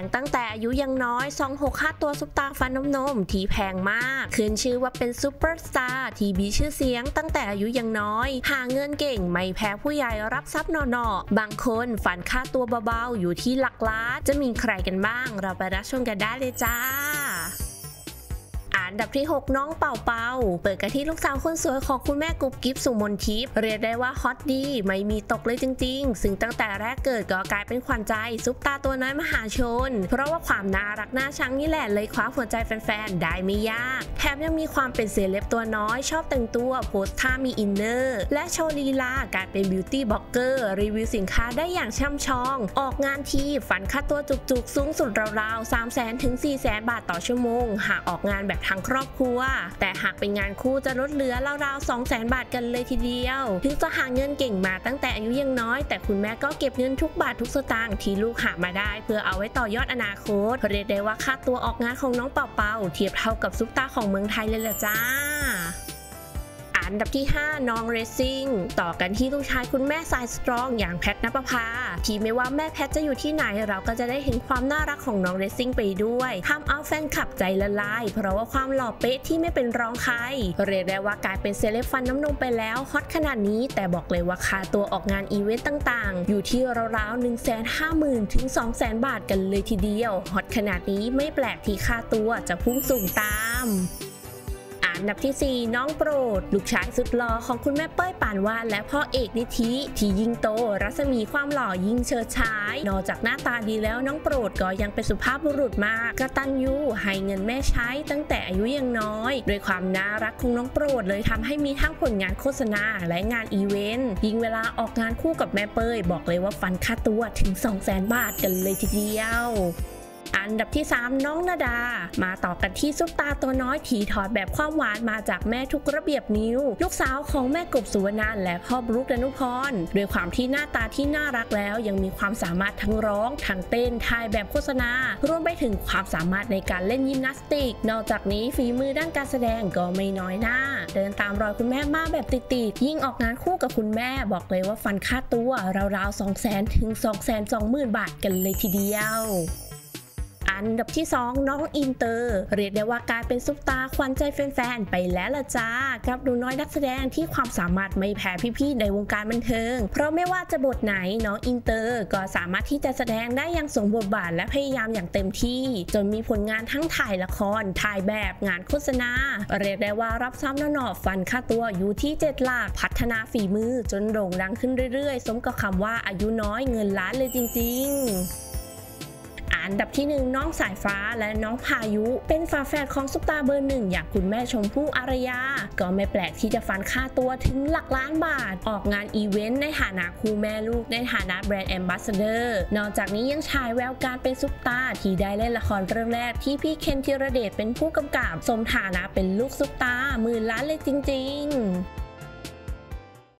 งตั้งแต่อายุยังน้อย265ตัวซุปตาฟันนมที่แพงมากขึ้นชื่อว่าเป็นซูเปอร์สตาร์ที่มีชื่อเสียงตั้งแต่อายุยังน้อยหาเงินเก่งไม่แพ้ผู้ใหญ่รับทรัพย์หนอๆบางคนฝันค่าตัวเบาๆอยู่ที่หลักล้านจะมีใครกันบ้างเราไปรับชมกันได้เลยจ้าอันดับที่6น้องเป่าเป่าเปิดกันที่ลูกสาวคนสวยของคุณแม่กุ๊บกิ๊บสุมนทิพย์เรียกได้ว่าฮอตดีไม่มีตกเลยจริงๆซึ่งตั้งแต่แรกเกิดก็กลายเป็นขวัญใจซุปตาตัวน้อยมหาชนเพราะว่าความน่ารักน่าชังนี่แหละเลยคว้าหัวใจแฟนๆได้ไม่ยากแถมยังมีความเป็นเซเลบตัวน้อยชอบแต่งตัวโพสท่ามีอินเนอร์และโชว์ลีลาการเป็นบิวตี้บล็อกเกอร์รีวิวสินค้าได้อย่างช่ำชองออกงานทีฝันค่าตัวจุกๆสูงสุดราวๆ 300,000 ถึง 400,000 บาทต่อชั่วโมงหากออกงานแบบทางครอบครัวแต่หากเป็นงานคู่จะลดเหลือราวๆ 200,000 บาทกันเลยทีเดียวถึงจะหาเงินเก่งมาตั้งแต่อายุยังน้อยแต่คุณแม่ก็เก็บเงินทุกบาททุกสตางค์ที่ลูกหามาได้เพื่อเอาไว้ต่อยอดอนาคตเรียกได้ว่าค่าตัวออกงานของน้องเป่าเป่าเทียบเท่ากับซุปตาของเมืองไทยเลยล่ะจ้าอันดับที่5น้องเรซซิ่งต่อกันที่ลูกชายคุณแม่สายสตรองอย่างแพทณปภาที่ไม่ว่าแม่แพทจะอยู่ที่ไหนเราก็จะได้เห็นความน่ารักของน้องเรซซิ่งไปด้วยทำเอาแฟนคลับใจละลายเพราะว่าความหล่อเป๊ะที่ไม่เป็นรองใครเรียกได้ว่ากลายเป็นเซเลบฟันน้ำนมไปแล้วฮอตขนาดนี้แต่บอกเลยว่าค่าตัวออกงานอีเวนต์ต่างๆอยู่ที่ราวๆ 150,000 ถึง 200,000 บาทกันเลยทีเดียวฮอตขนาดนี้ไม่แปลกที่ค่าตัวจะพุ่งสูงตามอันดับที่4น้องโปรดลูกชายสุดหล่อของคุณแม่เป้ยปานวาดและพ่อเอกนิธิที่ยิ่งโตรัศมีความหล่อยิ่งเฉิดฉายนอกจากหน้าตาดีแล้วน้องโปรดก็ยังเป็นสุภาพบุรุษมากกตัญญูให้เงินแม่ใช้ตั้งแต่อายุยังน้อยโดยความน่ารักของน้องโปรดเลยทำให้มีทั้งผลงานโฆษณาและงานอีเวนต์ยิ่งเวลาออกงานคู่กับแม่เป้ยบอกเลยว่าฟันค่าตัวถึง 200,000 บาทกันเลยทีเดียวอันดับที่3น้องณดามาต่อกันที่ซุปตาตัวน้อยที่ถอดแบบความหวานมาจากแม่ทุกระเบียบนิ้วลูกสาวของแม่กบสุวรรณและพ่อบรุกดนุพรด้วยความที่หน้าตาที่น่ารักแล้วยังมีความสามารถทั้งร้องทั้งเต้นถ่ายแบบโฆษณารวมไปถึงความสามารถในการเล่นยิมนาสติกนอกจากนี้ฝีมือด้านการแสดงก็ไม่น้อยหน้าเดินตามรอยคุณแม่มาแบบติดๆยิ่งออกงานคู่กับคุณแม่บอกเลยว่าฟันค่าตัวราวๆ 200,000 ถึง 220,000 บาทกันเลยทีเดียวอันดับที่2น้องอินเตอร์เรียกได้ว่ากลายเป็นซุปตาขวัญใจแฟนๆไปแล้วล่ะจ้ากับหนูน้อยนักแสดงที่ความสามารถไม่แพ้พี่ๆในวงการบันเทิงเพราะไม่ว่าจะบทไหนน้องอินเตอร์ก็สามารถที่จะแสดงได้อย่างสมบทบาทและพยายามอย่างเต็มที่จนมีผลงานทั้งถ่ายละครถ่ายแบบงานโฆษณาเรียกได้ว่ารับซ้ำหนอฟันค่าตัวอยู่ที่7หลักพัฒนาฝีมือจนโด่งดังขึ้นเรื่อยๆสมกับคำว่าอายุน้อยเงินล้านเลยจริงๆอันดับที่1น้องสายฟ้าและน้องพายุเป็นฝาแฝดของซุปตาเบอร์1อย่างคุณแม่ชมพู่อารยาก็ไม่แปลกที่จะฟันค่าตัวถึงหลักล้านบาทออกงานอีเวนต์ในฐานะคู่แม่ลูกในฐานะแบรนด์แอมบาสเดอร์นอกจากนี้ยังฉายแววการเป็นซุปตาที่ได้เล่นละครเรื่องแรกที่พี่เคนธีรเดชเป็นผู้กำกับสมฐานะเป็นลูกซุปตาหมื่นล้านเลยจริงๆ